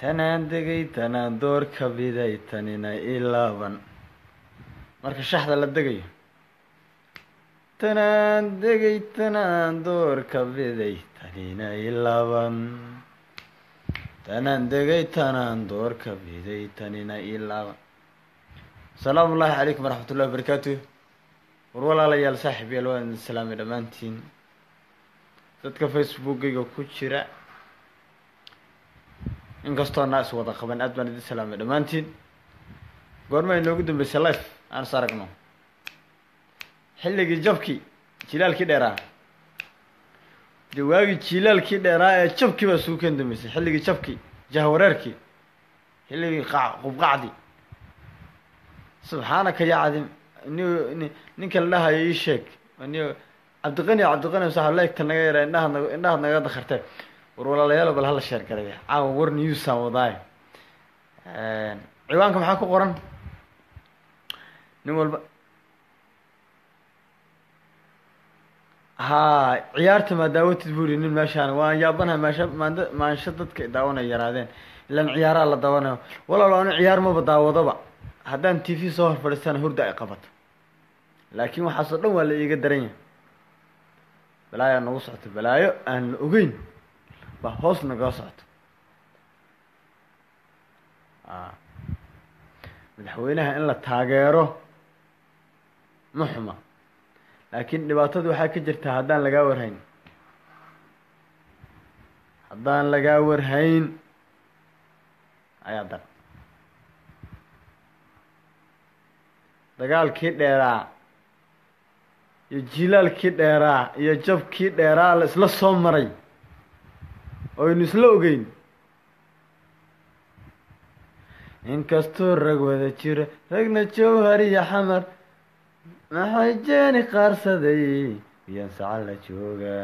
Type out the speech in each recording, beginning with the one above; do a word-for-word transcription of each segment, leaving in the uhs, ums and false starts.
tanaan degay tanaan door ka biday tanina ilaaban marka shaxda la degayo tanaan degay tanaan door ka biday tanina ilaaban tanaan degay tanaan door ka biday tanina ilaaban السلام الله عليكم ورحمة الله وبركاته وروالا ليال صاحبي الوان السلام دمانتين تدك فيسبوك يقو كتشرا انقصتو الناس وضا خبان ادمان دي السلام دمانتين قرما انو قدم بسلايف انا سارقنو حلقي جبكي جلال كي ديرا دواقي جلال كي ديرا جبكي بسوكين دمسي حلقي جبكي جهوريركي حلقي قبقعدي سبحانك يا عظيم ني نينك الله اي شيخ اني عبد الغني عبد الغني صاحب الله كان نغا يرا انها انها نغا دخرتي ور ولاalayaal bal hal sheer kareey caa war news aan wadaay ee ciwaanka maxaa ku qoran nin walba ha ciyaarta ma daawatid buuri nin meeshaan waan yaabanahay meesha maanta maansha dadka daawanaya raadeen ilaan ciyaaraha la daawanayo walaaloo aan ciyaar ma daawadaba هذا تيفي صور فلسطين هرد عقبت لكن وحصل لهم ولا يقدرين بلايا نوصعت بلايا أن أقين بحوس نقصعت آه من حوينها إلا تاجره محمى لكن لبعضه حكي جرت هذان لجاور هين هذان لجاور هين أيضا dagaalkii dheeraa iyo jilaalkii dheeraa iyo jabkii dheeraa la isla soo maray oo in isla ogeyn inkastoo rag wada jira ragna jawhar iyo xamar maxay jeeni qaarsaday iyaan sacal la jooga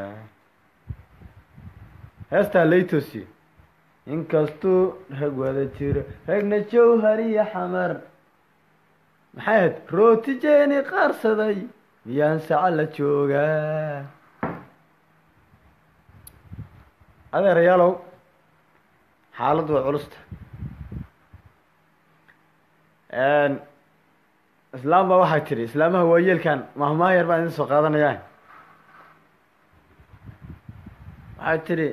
heestaa laytosi inkastoo rag wada jira ragna jawhar iyo xamar محمد روتي جيني قارصدي ينسى على شوقا هذا ريالو حالد وعرسته ان اسلام ما واحد تري اسلام هو يل كان مهما يربع انسو قادنا يعني واحد تري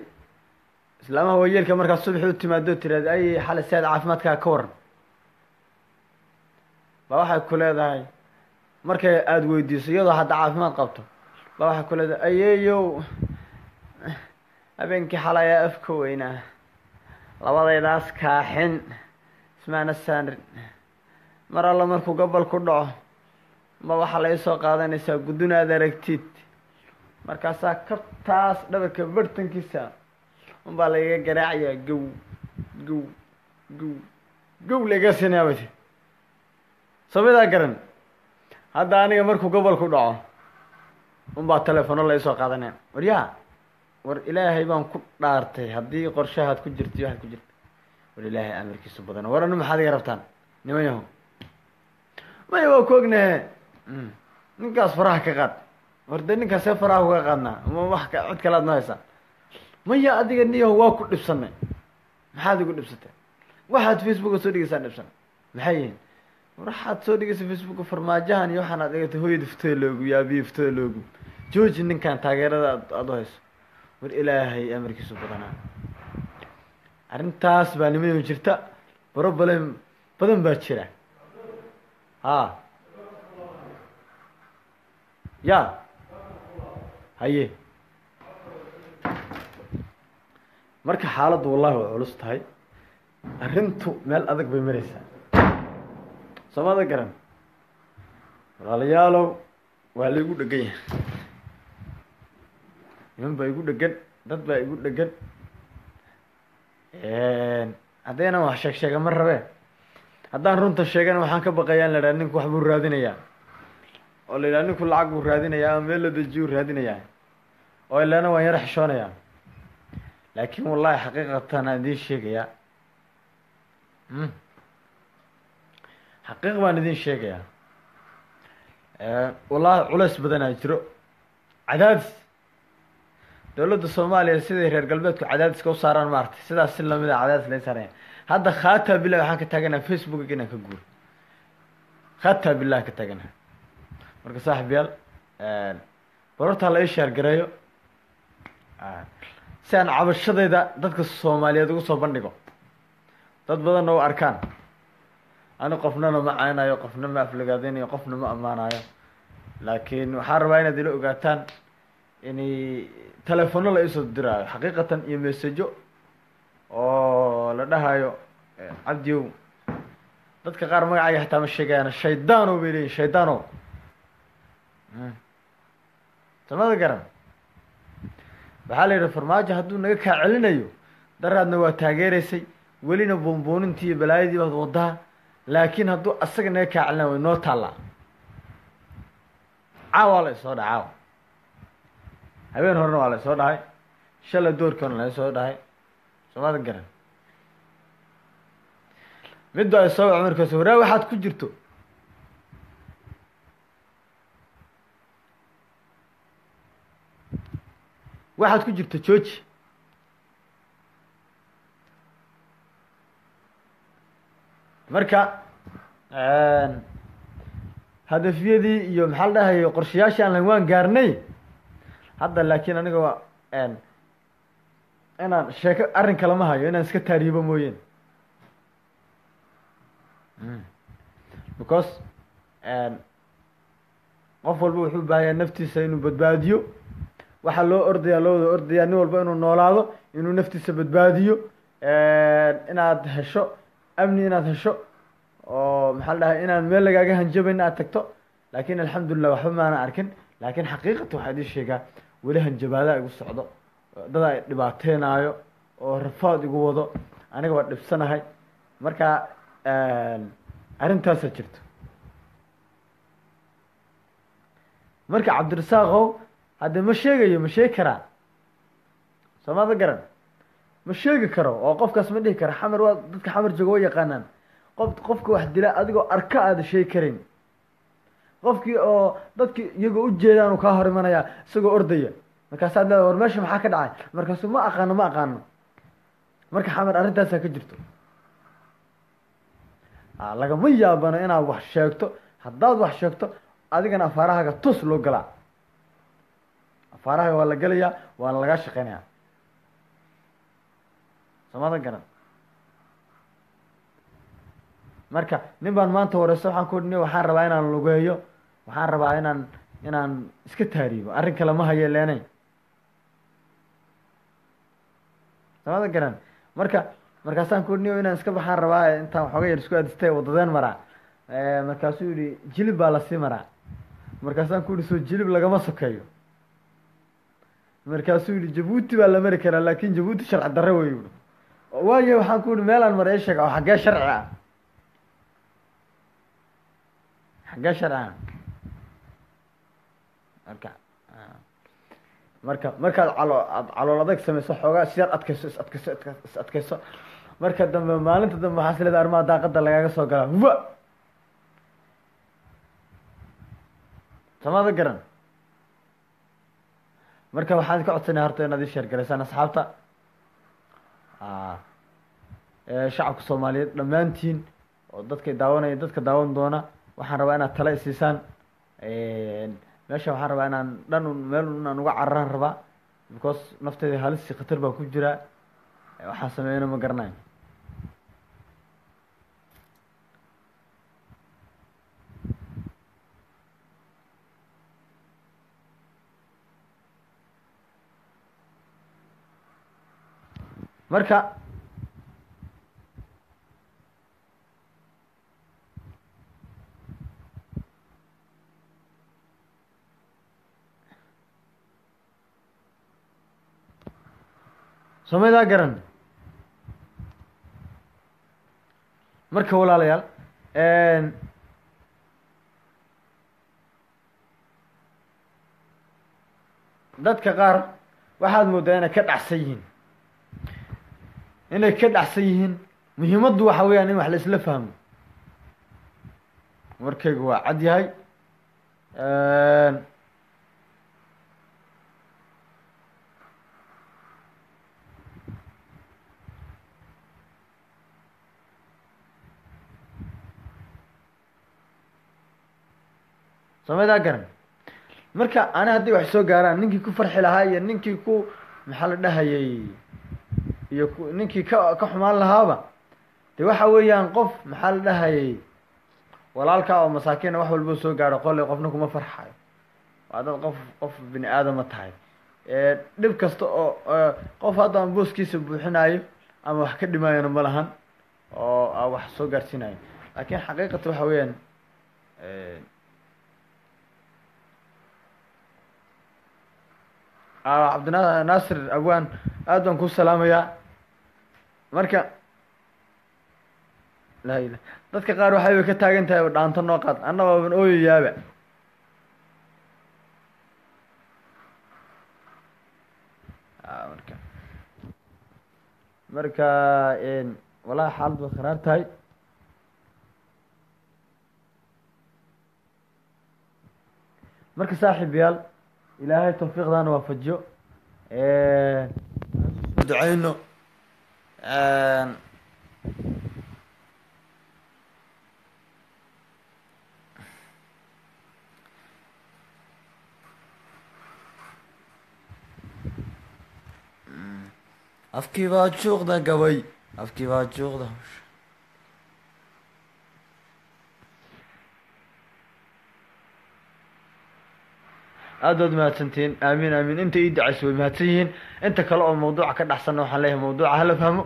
اسلام هو يل كان مركز الصبح وتمادو تري اي حالة سياد عافماتك كورن بواحد كل ذاي مركي أدوي ديسي يلا حد عارف ما قبته بواحد كل ذا أييو أبينك حلايا أفكوينا لوالله ناس كاحن سمعنا السان مر الله مركو قبل كله ما واحد يسوق هذا نسوق بدون دركتيت مركاسا كرتاس دبك برتن كيسا وبالي جراعية جو جو جو جو لجسني أبدي سويدا كرن هذا أنا يمر كوكبل كودا أم بات تلفون الله يسوع قادنا وريا ورإلهي بام كدارته هدي قرشة هاد كجرتي هاد كجرت ورإلهي أمر كيسو بدنا ورنا محادي عرفتان نميهم ما يوقفنا نكاس فرح كقط وردني كاس فرح هو قادنا وما بحكي عد كلام نايسان ما يأدي قنيه هو كل نفسنا محادي كل نفسته واحد فيسبوك صديق سان نفسنا محيين وراحت صديقي في فيسبوك فرماجان يوحنا دقيت هو يدفتي لوجو يا بي يفتي لوجو جوج إن كان تاجر أضهس والإلهي أمريكي سبحانه أنتاس بنميم جرتا برب لهم بدم بتشرع ها يا هاي مركب حالد والله ولست هاي أنتو مال أذك بمرسان سماذا كرم ولاليالو وهليقو دقية يمن بايقو دقية داد بايقو دقية هدينا وحشاك شاكا مرة بي هدان رونتا الشاكا وحانكا بقيان لرانينك وحبو الرادين اياه وللانيك العقب الرادين اياه وميلا دجيو الرادين اياه ويلانا ويرح شون اياه لكن والله حقيقة تانا دي الشاكا اياه حقيقة ما ندين شيء يا والله علس بدنا يجرو عدد دولة الصومالية سيدي هير قلبتك عدد كوساران مارت سيدا السلم إذا عدد ليس رين هذا خاطر بالله وحكي تاجنا فيسبوك كنا كجور خاطر بالله كتاجنا مركز صاحبي يال بروت على إيش هالجرايو سان عبش شدة إذا ضدك الصومالية تقول صوبنيكو ضد بدل نو أركان أنا قفنا نو معانا يقفنا مع فلقادين يقفنا مع معانا لكن حربينا دلوقتي قاتن يعني تلفون الله يسود درا حقيقة يمسجو أو لا ده هايو عبديو ضدك قار ما عايح تام الشجعان الشيطانو بيلي شيطانو تمام كلام بحالي رفرماجة هدول نجك علنايو درا نو تاجرسي ولينا بومبون انتي بلايدي وضع لكن هدول أصلا نجك علنايو نوت الله عوالي صار عو هبين هرنو على صار هاي شل الدور كنا صار هاي سمعت كلام بدو يسوي عمر كسورة واحد كجرتو واحد كجرت تشوش مركا هدفي دي يوم حلها هي قرشياش أنا وان قارني هذا لكن أنا جوا أن أنا شاكر أرن كلامها يو أنا سكت تريبه موين because أن قفل بوحب هاي نفتي سينو بدباديو وحلو أرضي لو أرضي نول بينو نولاده إنه نفتي سبت باديو أنا هشو أمني أنا هشو ومحلها أنا الملك أجا هنجيب إن أتكتو لكن الحمد لله وحب ما أنا أركن لكن حقيقة وحدي شيء ولا هنجيب هذا يقول صعدة ده دبعتين عيو ورفاض يقول ده أنا قبل نفسنا هاي مركا أرنتها سجلت مركا عبد الرساغو هذا مشيجي مشي كرا سما ذكرن مشيجي كرا وقف كاس مدي كرا حمر وضدك حمر جوية قانان قف قفك واحد لا أدقو أركا هذا شيء كريم قفك أو ضدك يجو أجيران وكهر منا يا سجو أرضية مركز هذا ورمش محاك دعاي مركز ما أقانو ما أقانو مركز حمر أرنتها سكجرتو على جميع بنا أنا وحشيكتو حداد وحشيكتو أديك أنا فراها كتوصلوا قلا فراغ ولا قليا ولا قاش قناع سمعت الكلام مركا نبان ما أنت ورسول حنكون وحارب عينا اللقيه وحارب عينا إن سكت هريب أرين كلامها هي اللي أنا سمعت الكلام مركا مركا سانكون نيو إن سكب حارب عين أنت حقير سكوا دستي وضدين مرا مركا سوري جلب على سمرا مركا سانكون سو جلب لقمة سكيو مركز سوري جبوتي ولا أمريكا لكن جبوتي شرع الدروي يقول واجي وحنكون مالا مريشك أو حاجة شرعة حاجة شرعة مركز مركز مركز على على ولادك سمي صحوة سير أتكسس أتكسس أتكسس أتكسس مركز دم مالن تدم حاصل إذا أرمى داقة دلعة سوكرا هو سمعت كلام مركب حالك عطنا هرتين نادي الشركة لسان أصحابته آه شعب الصومالي لما أنتين ضدك داونا يضدك داون دونا وحربنا ثلاث سيسان ماشى وحربنا لأنه ملنا نوع الرهن ربع بقص نفتدي هالسي قتر بكوجرة وحسمينا مقرنين مركا سميدا قرن مركا ولا ليال ان دادك قار واحد مودانا كدعسيين إنه كد عصيهن مهمات دوا حويا نيم حلس لفهم مركب هو عدي هاي سمادا قرن مركا أنا هدي وحسو قاران ننكي كفر حلاهاية ننكي كو محل دهاية ننكي كحمال لهابا دي وحا ويان قف محل دهاية walaalka oo masaakiin wax walba soo gaaro qolay qofna kuma farxay waadad qof qof bini aadam ah tahay ee dib kasta oo qof hadan booskiisa buuxinayo ama wax ka dhimayna malahan oo wax soo gaarsiinay laakiin xaqiiqadu waxa weeyaan ee ah Cabdinaa Naasir Abwaan aadan ku salaamaya marka لا إله. دتك قارو حبيبك تاجن تاي ودانت النقاط. أنا وابن أوي يابع. آه مركا. مركا إن والله حالد وخرار تاي. مركا صاحب يال. إلهي توفيق دان وافجو. إيه. دعينه. آه. أفكي بعد شوق ده قوي أفكي بعد شوق ده أدود ما تنتين آمين آمين أنت يدعي سوي ما تسيهن أنت كلاو موضوع كده أحسن نوح عليه موضوع هل أفهمه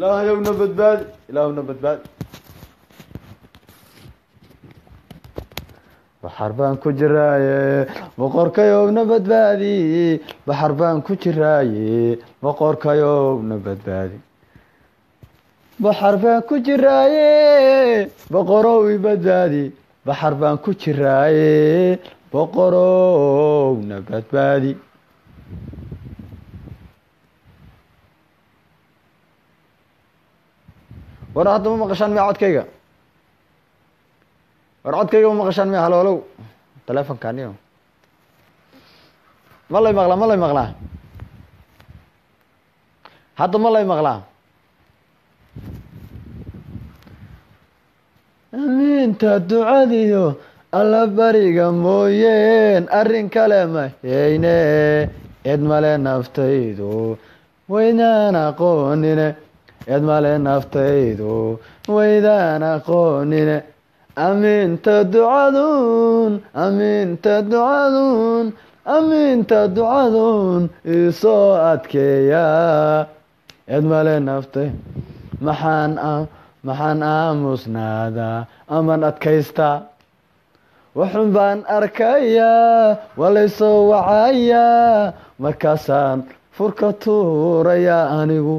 لا يوم نبت بعد لا يوم نبت بعد بحربان كجراية بقرك يوم نبت بعدي بحربان كجراية بقرك يوم نبت بعدي بحربان كجراية بقروي بدادي بحربان كجراية بقرو نبت بعدي وأنا أقول لك أن أنا أقول لك أن أنا أقول لك أن أنا أقول لك أن أنا أقول لك أن أنا أقول لك أن أنا أقول لك أمينت الدعاء الله بريقا موين أرين كلمة ييني إدمالي نفتيدو وينانا قونيني يدمالي نفتيدو ويدانا قونينا أمين تدعادون أمين تدعادون أمين تدعادون إيصاعتك يا edmale nafte maxaan ah maxaan aamusnaada aman adkaysta waxun baan arkayaa walaysoo wacayaa markaasaan furka tuurayaa anigu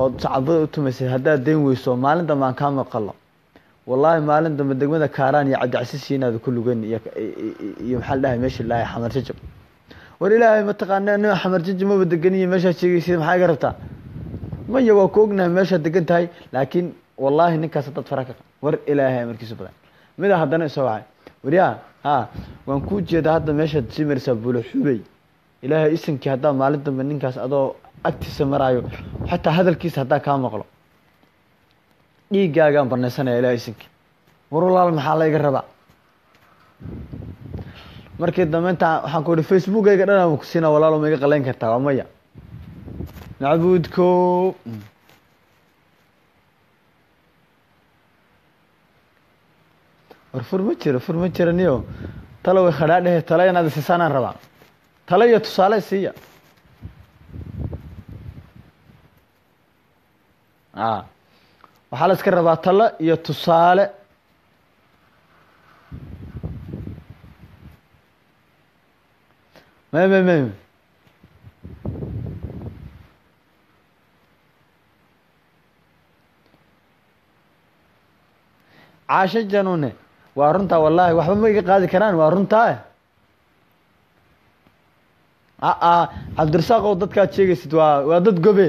وصعبه وتمسي هذا دين ويسوع ما لندم عن كام قلة والله ما لندم بدقمة ده كاران يعد عسيسين هذا كله جن ي يمحل لها مش الله حمر ججم والإلهي متقنع إنه حمر ججم ما بدقني مش هالشيء يصير حاجة رتا ما يوقوقنا مش هالدقنت هاي لكن والله إنك ستتفرق ور إلهي مركز بدر ماذا هذا نسوي؟ وريا ها وانكوج هذا هذا مشهد سمر سبولة حبي إله اسمك هذا مالد منين كاس هذا أكثر سمرايو حتى هذا الكيس هذا كام غلط إيجا جام برنسنا إله اسمك ورولال المحلة يقربا مركز دمن تع حنقول فيسبوك يقدرنا مكسينا ولا لو ميجا قلين كتاع ميا نعبودكو ورفرمتشر فرمتشر نيو تلوي خلاله تلاي نادي سسانا ربع تلاي تصالي سيا آه وحالس كربع تلا يتصالي مم مم مم عاش الجنونة وارنتا والله وحبا ما يقاضي كران وارنتا اه عبد الرساق وددكا تشيغيسيت ودد قبي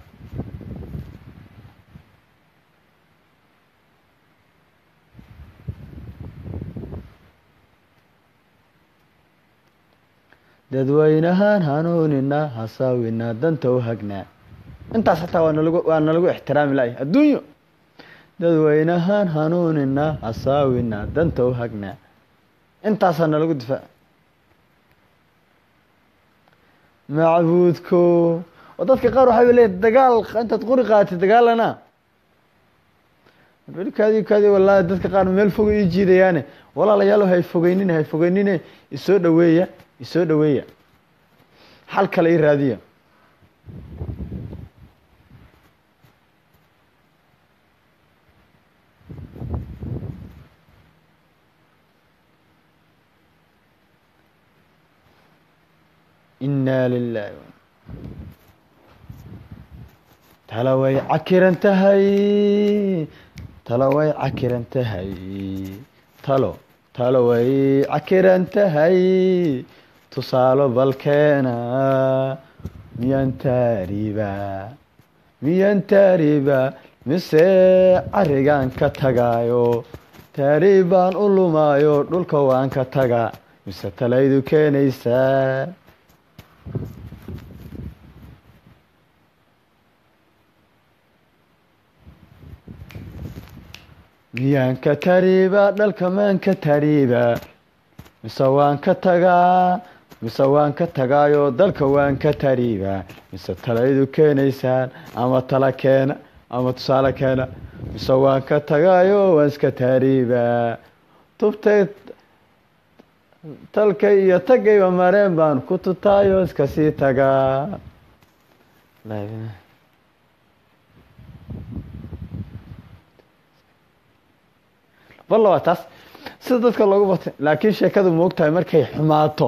dadwaynahan hanuunina hasaawina danta u hagnaa intaas xataa waa nalagu waa nalagu ixtiraam ilaahay adduunyo dadwaynahan hanuunina hasaawina danta u hagnaa intaas nalagu difaa macbuudku dadka qaar waxa ay leeyahay dagaal inta qori qaatay dagaalana dadkaadi kaadi wallahi dadka qaar meel fog ay jiidayaan walaalayaal waxay fogeynina hay fogeynina isoo dhaweeya isoo dhaweeya hal kale ay raadiya inna lillahi talaway akiran tahay talaway akiran tahay talo talaway akiran tahay tusaalo balkeena miyan taariba miyan taariba mise arigan ka tagaayo taaribaan u lumaayo dhulka waan ka taga mise talaydu keenaysaa miyan ka taariba dhalka maan ka taariba mise waan ka tagaa mise waan ka tagaayo dalka waan ka tariibaa mise talaydu keenaysaan ama tala keena ama tusaale keena mise waan ka tagaayo waan iska tariibaa tubtay talkay iyo tagayba mareen baan ku tutaayo iska sii tagaa bal waa taas sida dadka loogu batay laakiin sheekadu moogtahay markay xumaato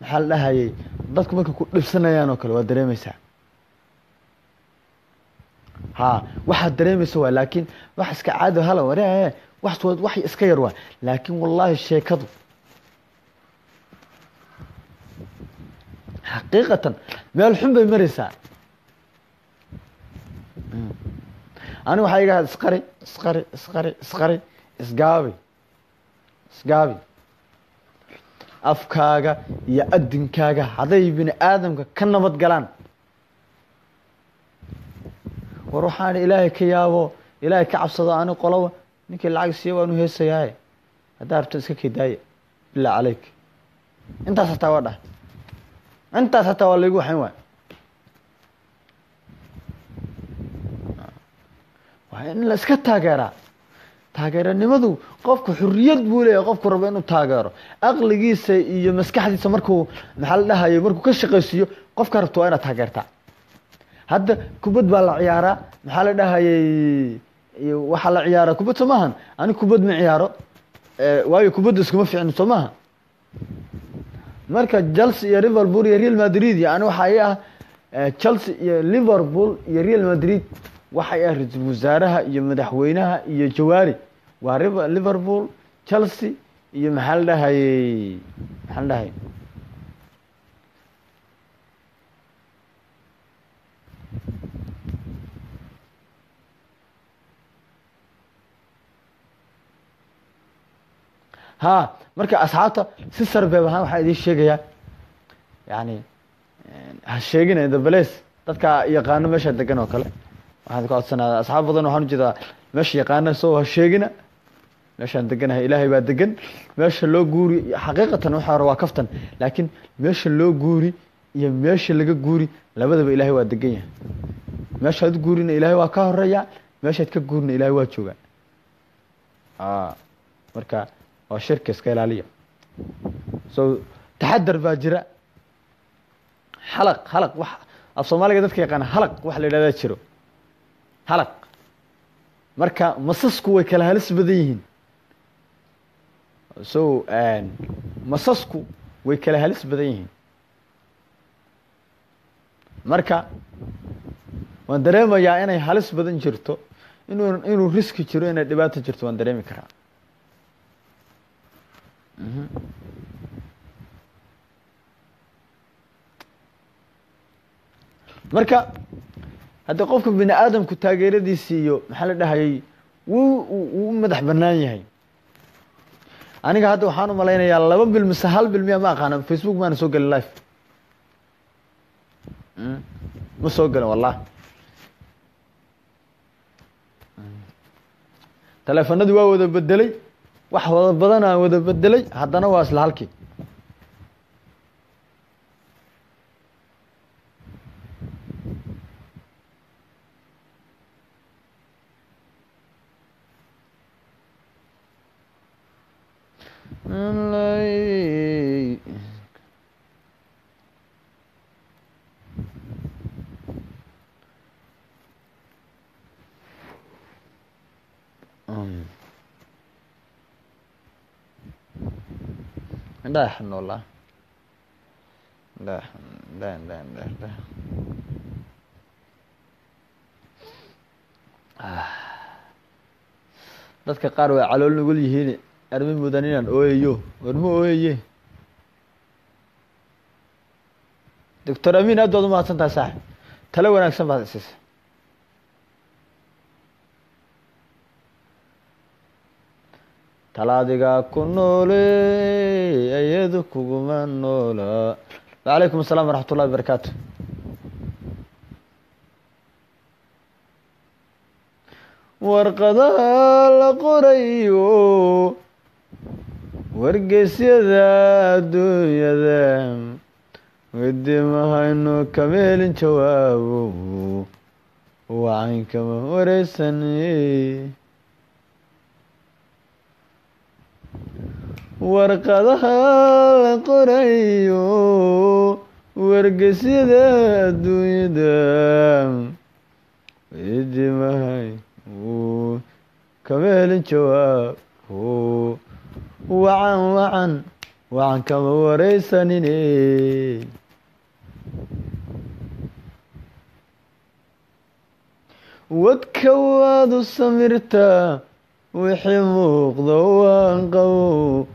maxaa la hayay dadku marka ku dhibsanayaan oo kale waa dareemaysaa ها واحد دريمي سوا لكن واحد اسك عاد هلا وراه واحد واحد اسك يروى لكن والله الشيء كذب حقيقة ما الحمد بمرسا أنا وحاجة هذا اسقري اسقري اسقري اسقري اسقابي اسقابي أفكاجا يا أدم كاجا هذا يبين آدم كنا بتجلان وروحان إلهي كيابو إلهي كعب صداعنا قلوة نكي العكس يوانو هي السياهي هذا أرتزكك هداية بالله عليك انت ستتواضع انت ستتواضع يقول حيوان وإن لسكت تاقيرا تاقيرا نماذو قفكو حريات بولي قفكو ربينو تاقيرا أغلقي سي مسكح دي سمركو محل لها يمركو كشقي سيو قفكو ربطو أنا تاقيرتا هذا كبد بالعيارة محل ده هي وحل عيارة كبد سماهن أنا كبد من عيارة وايو كبد اسمه في عن سماهن مركز تشيلسي يا ليفربول يا ريال مدريد يعني وحياة تشيلسي يا ليفربول يا ريال مدريد وحياة وزارها يا مدحوينها يا جواري وعرب ليفربول تشيلسي يا محل ده هي محل ده هي ها مركا أصحابته سسر بيبها وحيد الشيء يعني هالشيء جنا إذا بليس تذكر يقانو مش هتكنا وكله هذا كأس سنة أصحاب فضلنا وحنو جدا مش يقانو سو هالشيء جنا مش هتكنا إلهي بعدكن مش اللو جوري حقيقة وحار وقفتن لكن مش اللو جوري يا مش اللي جوري لابد بإلهي بعدكن مش هتجورين إلهي وكهر يا مش هتكجورين إلهي وتشوع آه مركا وشركة سكالالية. so تحدر باجرة حلق حلق وح الصومالي قدرت كي كان حلق وح لله تشرو حلق مركا مصص كوي كلها لسه بديهن so and مصص كوي كلها لسه بديهن مركا واندريما يا أنا حالس بدن شرتو إنه إنه ريسك شرو إنه دبات شرتو واندريما كرا marka hada qofka bini aadamku taageeradiisi iyo maxaa la dhahay wuu uu madax banaan yahay aniga hada waxaan u malaynayaa laba bil mise hal bil miya ma aqaan facebook ma soo galay live ma soo galay wallahi telefoonadu waa wada bedelay wax wada badanaa wada bedelay haddana waa isla halkii لا حن والله لا حن لا لا لا لا dadka qaar way calool nugul yihiin armi mudan inaan ooyeyo warmo ooyeye doctor Amin aad u mahadsan tahay saaxib talo wanaagsan baad siisay talaadiga ku noolay ayadu kuguma noola waalaikum asalaam waraxmatullahi wabarakaatu warqada la qorayo wargeysyada adduunyada widdimahayno kameelin jawaabo wacankama wareysanay warqadaha la qorayo wargeysyada adduunyada ijmahay oo kameel jawaab oo wacan wacan wacan kama wareysanine wadka waadu samirta wixii muuqda waan qabow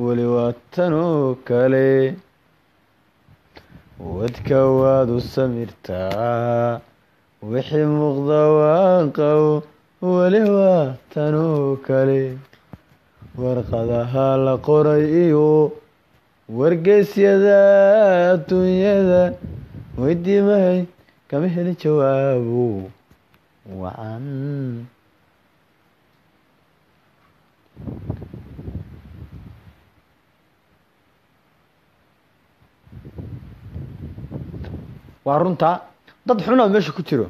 weli waa tanoo kale wadka waadu samirta wixii muuqda waan qabow weli waa tanoo kale warqadaha la qoray iyo wargeysyada adduunyada weydiimahay kama helin jawaabo وعن وارنتا ضد حنا ماشي كتيرو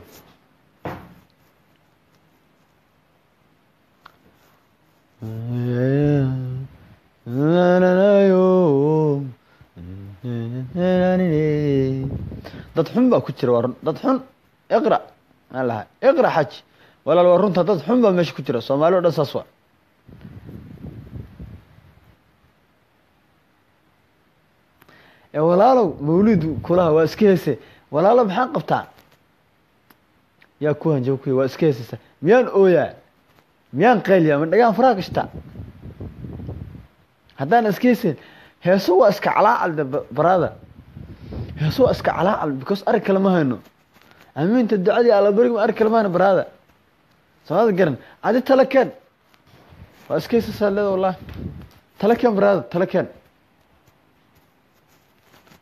ضد حن بقى كتيرو ضد حن اقرأ الله اقرأ حج ولا لو رنت هذا حنبا مش كتير الصومال ولا ساسوا يا ولا لو مولده كلها واسكيسة ولا لو محن قبطان يا كوهن جوكي واسكيسة ميان أويا ميان قليا من دجان فراقش تا هذا ناسكيسة هي سو اسك علاء الب برادا هي سو اسك علاء بكوس أركل ما هنو أمين تدعي على برج أركل ما نبرادا صادق جرن عادي تلكن واسكيس السلة والله تلكن براد تلكن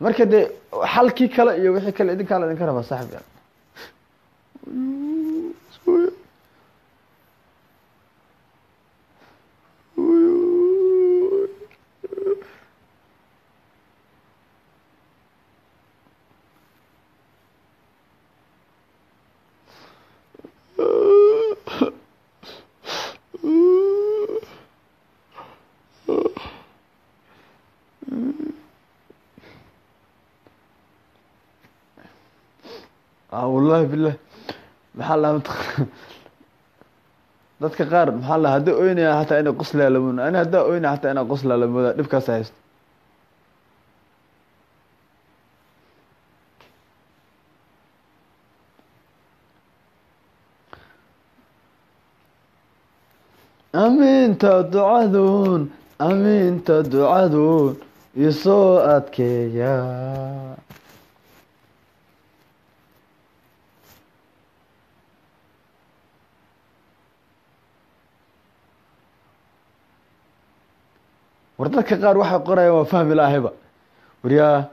مركب ده حلقي كلا يوحي كلا إذا كلا إذا كلا بصاحب يعني سويا آه والله بالله محلها متخ ضدك قارب محلها هدا أويني حتى أنا قصلة لمن أنا هدا أويني حتى أنا قصلة لمن نبكي أساس أمين تدعون أمين تدعون يسوعك يا وردك قار واحد قرأ وفهم الأهبة وريا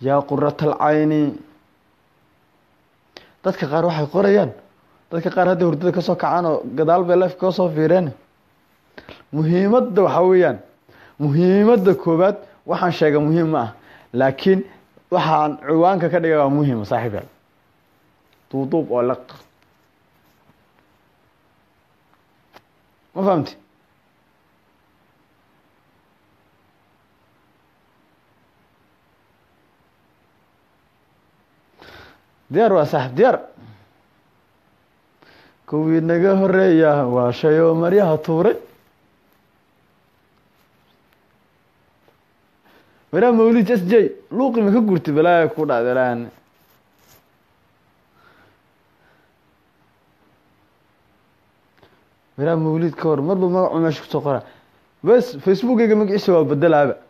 يا قرة العين ردك قار واحد قرأ ردك قار هذه وردك صك عنه قدال بلاف كوسو فيران مهمة ده حويان مهمة ده كوبات وحن شيء مهمة لكن وحن عوانك كده مهم صاحبي توطب ولق ما فهمت دير وصاحب دير كوي نجا هرية وشيو مريها طوري ولا مولي جس جاي لوقي ما كقولت بلا كودا دلان ولا مولد كور مربو ما عمش تقرأ بس فيسبوك يجي مك إيشوا بدلها بقى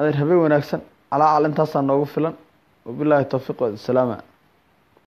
هذا هو نفسه على عالم تاسع نوقف فيلن وبالله التوفيق والسلامة.